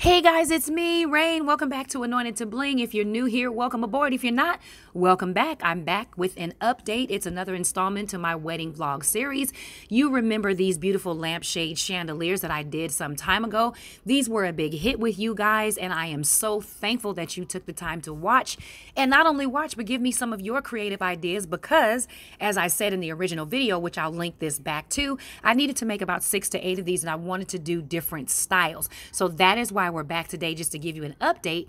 Hey guys, it's me, Rain. Welcome back to Anointed to Bling. If you're new here, welcome aboard. If you're not, welcome back. I'm back with an update. It's another installment to my wedding vlog series. You remember these beautiful lampshade chandeliers that I did some time ago. These were a big hit with you guys, and I am so thankful that you took the time to watch. And not only watch, but give me some of your creative ideas because, as I said in the original video, which I'll link this back to, I needed to make about 6 to 8 of these, and I wanted to do different styles. So that is why we're back today, just to give you an update.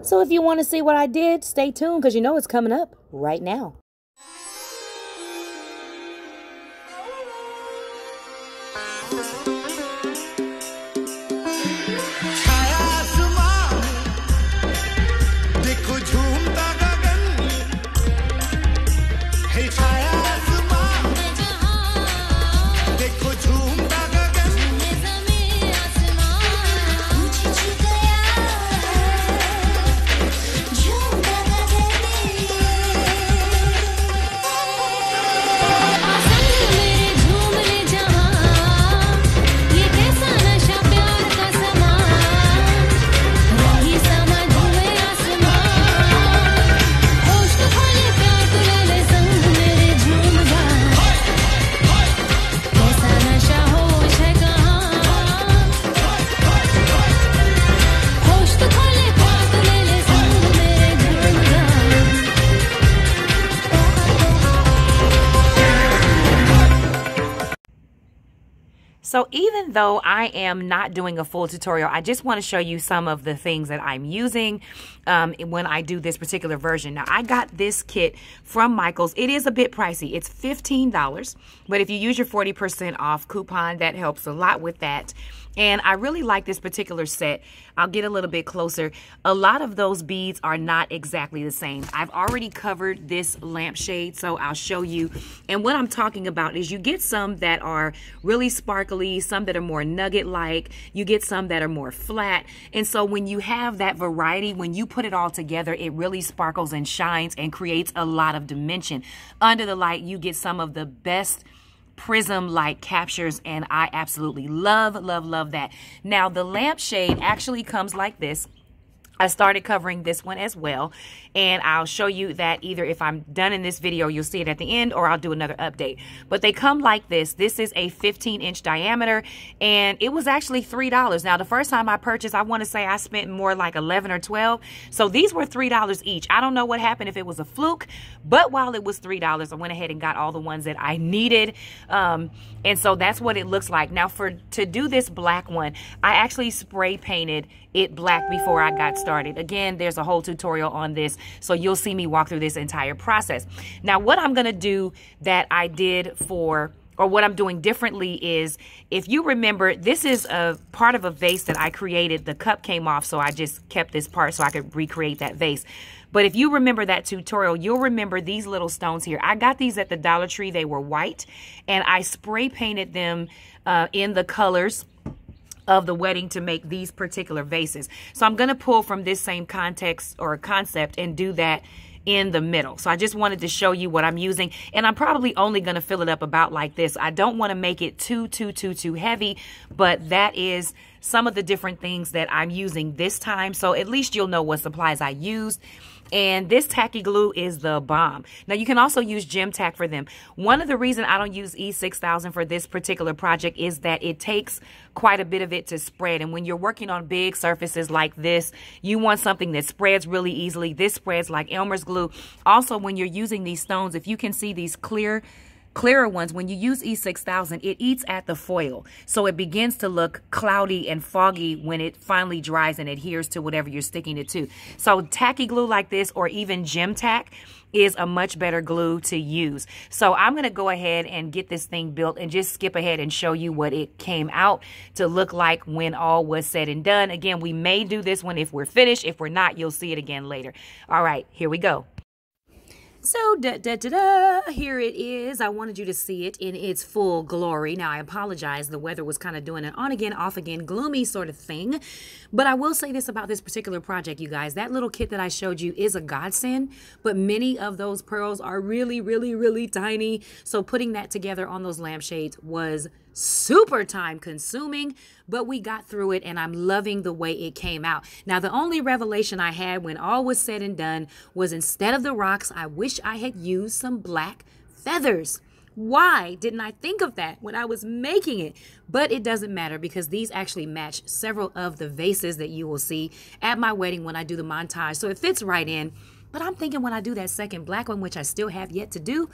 So if you want to see what I did, stay tuned because you know it's coming up right now. So even though I am not doing a full tutorial, I just want to show you some of the things that I'm using when I do this particular version. Now, I got this kit from Michaels. It is a bit pricey. It's $15, but if you use your 40% off coupon, that helps a lot with that. And I really like this particular set. I'll get a little bit closer. A lot of those beads are not exactly the same. I've already covered this lampshade, so I'll show you. And what I'm talking about is you get some that are really sparkly, some that are more nugget-like, you get some that are more flat. And so when you have that variety, when you put it all together, it really sparkles and shines and creates a lot of dimension. Under the light, you get some of the best prism-like captures, and I absolutely love, love, love that. Now, the lampshade actually comes like this. I started covering this one as well, and I'll show you that either if I'm done in this video, you'll see it at the end, or I'll do another update. But they come like this. This is a 15-inch diameter, and it was actually $3. Now, the first time I purchased, I want to say I spent more like $11 or $12. So these were $3 each. I don't know what happened, if it was a fluke, but while it was $3, I went ahead and got all the ones that I needed, and so that's what it looks like. Now, to do this black one, I actually spray painted it black before I got started. Again, there's a whole tutorial on this, so you'll see me walk through this entire process. Now, what I'm going to do that I did for, or what I'm doing differently is, if you remember, this is a part of a vase that I created. The cup came off, so I just kept this part so I could recreate that vase. But if you remember that tutorial, you'll remember these little stones here. I got these at the Dollar Tree. They were white, and I spray painted them in the colors of the wedding to make these particular vases. So I'm going to pull from this same context or concept and do that in the middle. So I just wanted to show you what I'm using, and I'm probably only going to fill it up about like this. I don't want to make it too heavy, but that is some of the different things that I'm using this time. So at least you'll know what supplies I used. And this tacky glue is the bomb. Now, you can also use Gem Tac for them. One of the reasons I don't use E6000 for this particular project is that it takes quite a bit of it to spread. And when you're working on big surfaces like this, you want something that spreads really easily. This spreads like Elmer's glue. Also, when you're using these stones, if you can see these clearer ones, when you use E6000, it eats at the foil. So it begins to look cloudy and foggy when it finally dries and adheres to whatever you're sticking it to. So tacky glue like this, or even Gem Tac, is a much better glue to use. So I'm going to go ahead and get this thing built and just skip ahead and show you what it came out to look like when all was said and done. Again, we may do this one if we're finished. If we're not, you'll see it again later. All right, here we go. So, here it is. I wanted you to see it in its full glory. Now, I apologize. The weather was kind of doing an on-again, off-again, gloomy sort of thing. But I will say this about this particular project, you guys. That little kit that I showed you is a godsend, but many of those pearls are really, really, really tiny. So, putting that together on those lampshades was amazing. super time consuming, but we got through it and I'm loving the way it came out. Now, the only revelation I had when all was said and done was instead of the rocks, I wish I had used some black feathers. Why didn't I think of that when I was making it? But it doesn't matter because these actually match several of the vases that you will see at my wedding when I do the montage. So it fits right in. But I'm thinking when I do that second black one, which I still have yet to do,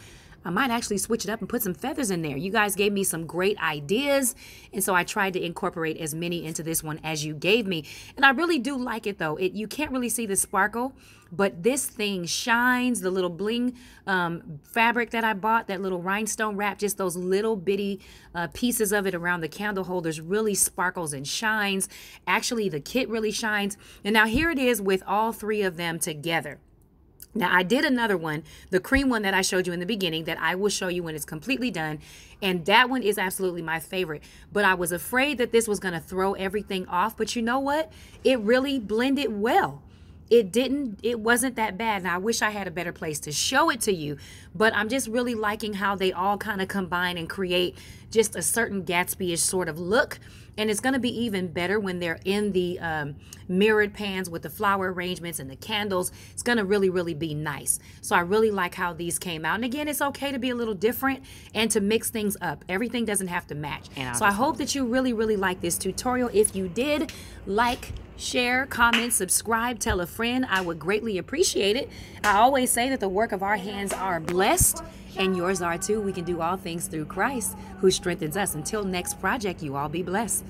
I might actually switch it up and put some feathers in there. You guys gave me some great ideas, and so I tried to incorporate as many into this one as you gave me. And I really do like it, though. You can't really see the sparkle, but this thing shines. The little bling fabric that I bought, that little rhinestone wrap, just those little bitty pieces of it around the candle holders really sparkles and shines. Actually, the kit really shines. And now here it is with all three of them together. Now, I did another one, the cream one that I showed you in the beginning that I will show you when it's completely done. And that one is absolutely my favorite. But I was afraid that this was going to throw everything off. But you know what? It really blended well. It wasn't that bad. And I wish I had a better place to show it to you. But I'm just really liking how they all kind of combine and create just a certain Gatsby-ish sort of look. And it's going to be even better when they're in the mirrored pans with the flower arrangements and the candles. It's going to really, really be nice. So I really like how these came out. And again, it's okay to be a little different and to mix things up. Everything doesn't have to match. So I hope that you really, really like this tutorial. If you did, like, share, comment, subscribe, tell a friend. I would greatly appreciate it. I always say that the work of our hands are blessed. And yours are too. We can do all things through Christ who strengthens us. Until next project, you all be blessed.